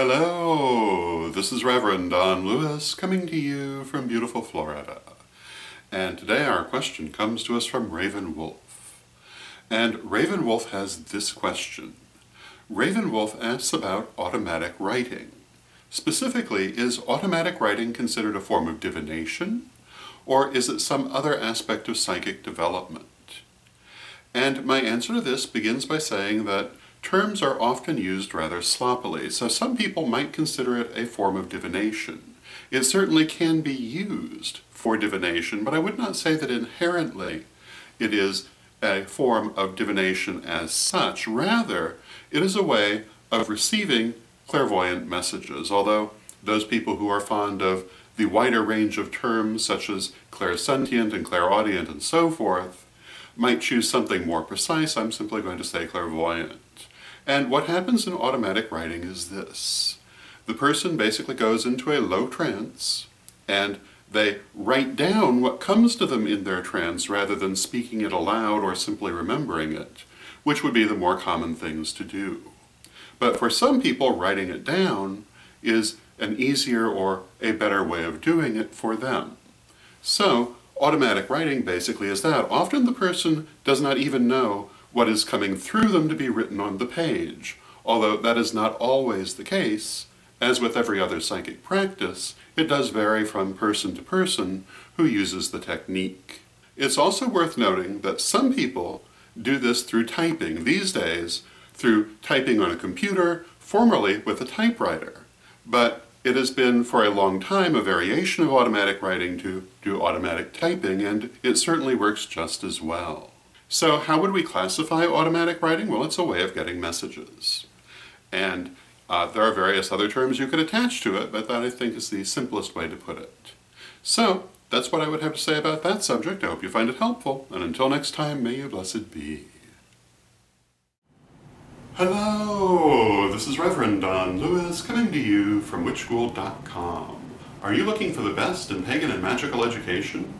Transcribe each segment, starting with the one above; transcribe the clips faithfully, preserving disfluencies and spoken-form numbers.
Hello, this is Reverend Don Lewis coming to you from beautiful Florida. And today our question comes to us from Raven Wolf. And Raven Wolf has this question. Raven Wolf asks about automatic writing. Specifically, is automatic writing considered a form of divination, or is it some other aspect of psychic development? And my answer to this begins by saying that terms are often used rather sloppily, so some people might consider it a form of divination. It certainly can be used for divination, but I would not say that inherently it is a form of divination as such. Rather, it is a way of receiving clairvoyant messages, although those people who are fond of the wider range of terms, such as clairsentient and clairaudient and so forth, might choose something more precise. I'm simply going to say clairvoyant. And what happens in automatic writing is this. The person basically goes into a low trance, and they write down what comes to them in their trance rather than speaking it aloud or simply remembering it, which would be the more common things to do. But for some people, writing it down is an easier or a better way of doing it for them. So automatic writing basically is that. Often the person does not even know what is coming through them to be written on the page, although that is not always the case. As with every other psychic practice, it does vary from person to person who uses the technique. It's also worth noting that some people do this through typing these days, through typing on a computer, formerly with a typewriter. But it has been for a long time a variation of automatic writing to do automatic typing, and it certainly works just as well. So how would we classify automatic writing? Well, it's a way of getting messages. And uh, there are various other terms you could attach to it, but that I think is the simplest way to put it. So that's what I would have to say about that subject. I hope you find it helpful, and until next time, may you blessed be. Hello, this is Reverend Don Lewis coming to you from Witch School dot com. Are you looking for the best in pagan and magical education?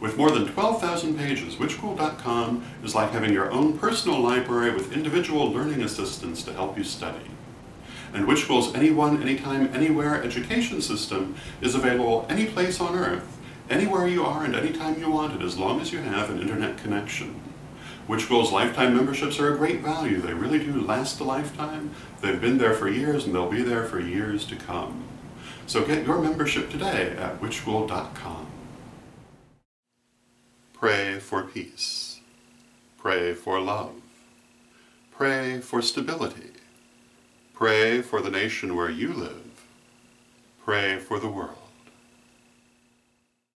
With more than twelve thousand pages, Witch School dot com is like having your own personal library with individual learning assistants to help you study. And Witch School's Anyone, Anytime, Anywhere education system is available any place on earth, anywhere you are and anytime you want it, as long as you have an internet connection. Witch School's lifetime memberships are a great value. They really do last a lifetime. They've been there for years and they'll be there for years to come. So get your membership today at Witch School dot com. Pray for peace. Pray for love. Pray for stability. Pray for the nation where you live. Pray for the world.